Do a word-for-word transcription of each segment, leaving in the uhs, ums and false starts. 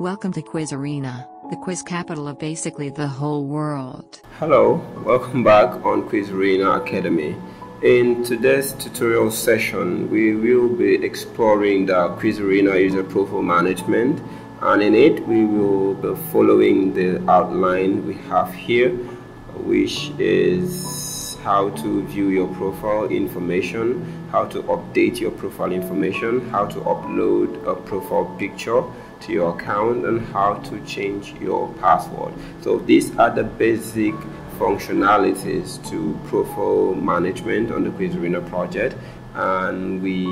Welcome to Quiz Arena, the quiz capital of basically the whole world. Hello, welcome back on Quiz Arena Academy. In today's tutorial session, we will be exploring the Quiz Arena user profile management, and in it we will be following the outline we have here, which is how to view your profile information, how to update your profile information, how to upload a profile picture to your account, and how to change your password. So these are the basic functionalities to profile management on the Quiz Arena project, and we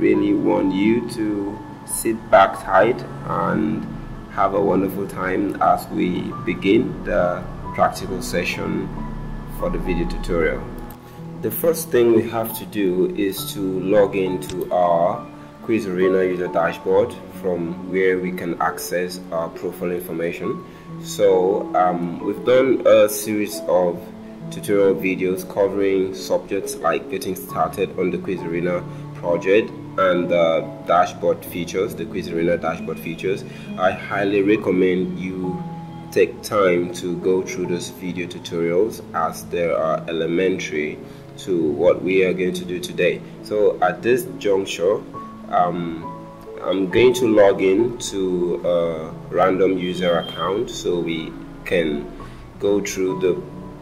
really want you to sit back tight and have a wonderful time as we begin the practical session for the video tutorial. The first thing we have to do is to log into our Quiz Arena user dashboard, from where we can access our profile information. So um, we've done a series of tutorial videos covering subjects like getting started on the Quiz Arena project and the dashboard features, the Quiz Arena dashboard features. I highly recommend you take time to go through those video tutorials, as they are elementary to what we are going to do today. So at this juncture, Um, I'm going to log in to a random user account so we can go through the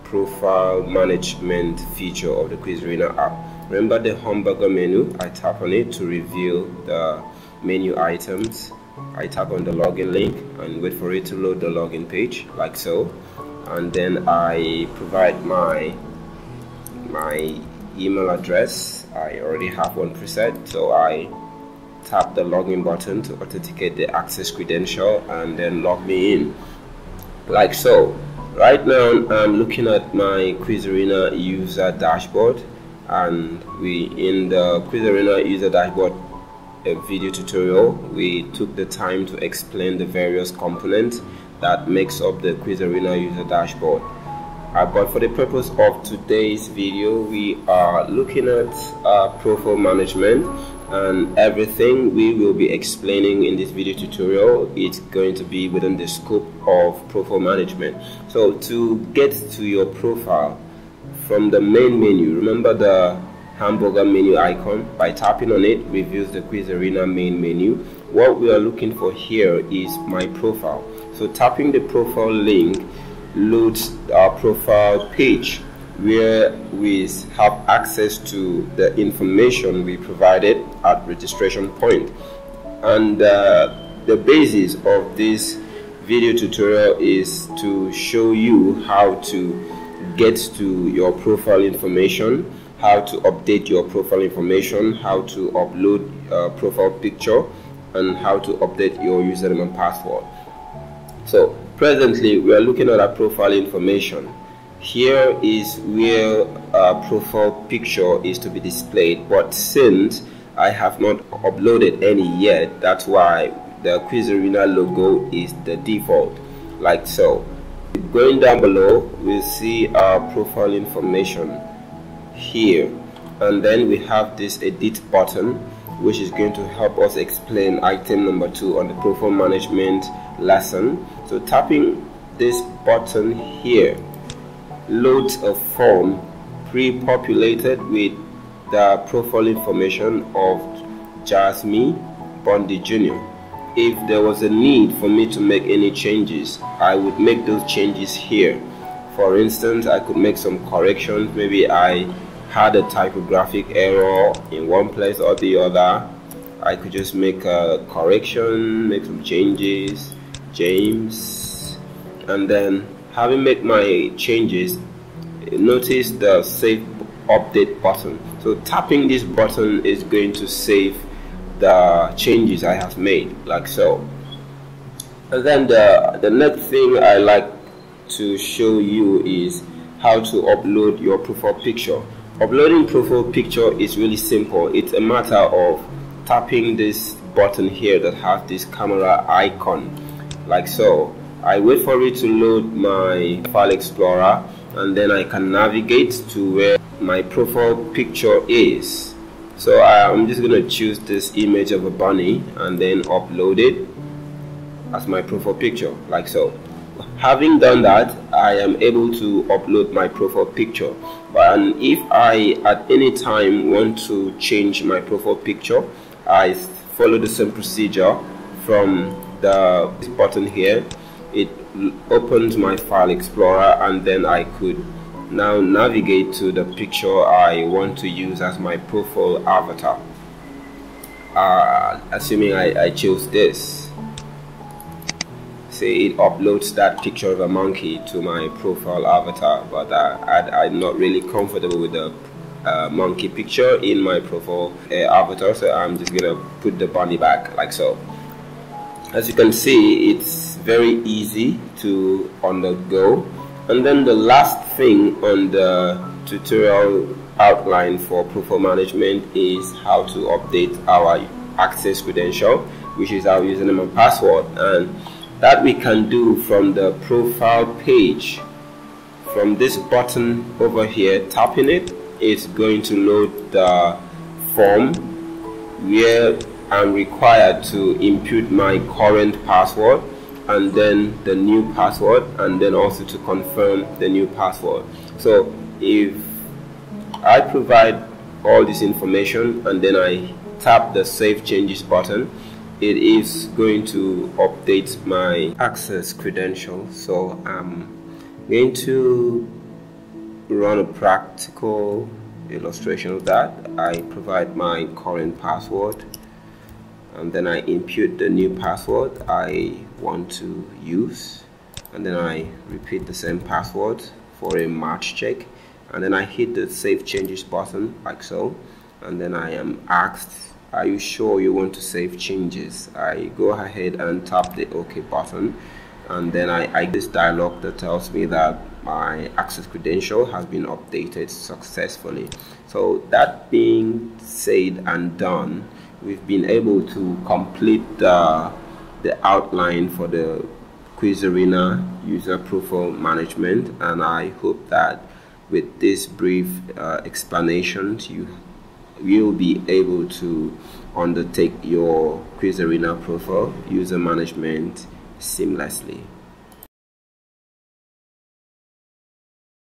profile management feature of the Quiz Arena app. Remember the hamburger menu? I tap on it to reveal the menu items. I tap on the login link and wait for it to load the login page, like so. And then I provide my my email address. I already have one preset, so I tap the login button to authenticate the access credential and then log me in, like so. Right now I'm looking at my Quiz Arena user dashboard, and we in the Quiz Arena user dashboard video tutorial we took the time to explain the various components that makes up the Quiz Arena user dashboard. Uh, but for the purpose of today's video, we are looking at uh, profile management, and everything we will be explaining in this video tutorial is going to be within the scope of profile management. So to get to your profile from the main menu, remember the hamburger menu icon? By tapping on it, reveals the Quiz Arena main menu. What we are looking for here is my profile. So tapping the profile link loads our profile page, where we have access to the information we provided at registration point. And uh, the basis of this video tutorial is to show you how to get to your profile information, how to update your profile information, how to upload a profile picture, and how to update your username and password. So presently, we are looking at our profile information. Here is where our profile picture is to be displayed, but since I have not uploaded any yet, that's why the Quiz Arena logo is the default, like so. Going down below, we'll see our profile information here, and then we have this edit button, which is going to help us explain item number two on the profile management lesson. So tapping this button here loads a form pre-populated with the profile information of Jasmine Bondi Junior. If there was a need for me to make any changes, I would make those changes here. For instance, I could make some corrections. Maybe I had a typographic error in one place or the other. I could just make a correction, make some changes, James, and then having made my changes, notice the save update button. So tapping this button is going to save the changes I have made, like so. And then the, the next thing I like to show you is how to upload your profile picture. Uploading profile picture is really simple. It's a matter of tapping this button here that has this camera icon, like so. I wait for it to load my file explorer, and then I can navigate to where my profile picture is. So I'm just going to choose this image of a bunny and then upload it. as my profile picture, like so. Having done that, I am able to upload my profile picture. And if I at any time want to change my profile picture, I follow the same procedure from the button here. It opens my file explorer, and then I could now navigate to the picture I want to use as my profile avatar. Uh, assuming I, I chose this, say it uploads that picture of a monkey to my profile avatar, but I, I, I'm not really comfortable with the uh, monkey picture in my profile uh, avatar, so I'm just gonna put the bunny back like so. As you can see, it's very easy to on the go. And then the last thing on the tutorial outline for profile management is how to update our access credential, which is our username and password, and that we can do from the profile page. From this button over here, tapping it is going to load the form where I'm required to input my current password and then the new password, and then also to confirm the new password. So if I provide all this information and then I tap the Save Changes button, it is going to update my access credential. So I'm going to run a practical illustration of that. I provide my current password, and then I input the new password I want to use, and then I repeat the same password for a match check, and then I hit the Save Changes button like so, and then I am asked, are you sure you want to save changes? I go ahead and tap the OK button, and then I, I get this dialog that tells me that my access credential has been updated successfully. So that being said and done, we've been able to complete the, the outline for the Quiz Arena user profile management, and I hope that with this brief uh, explanation, you will be able to undertake your Quiz Arena profile user management seamlessly.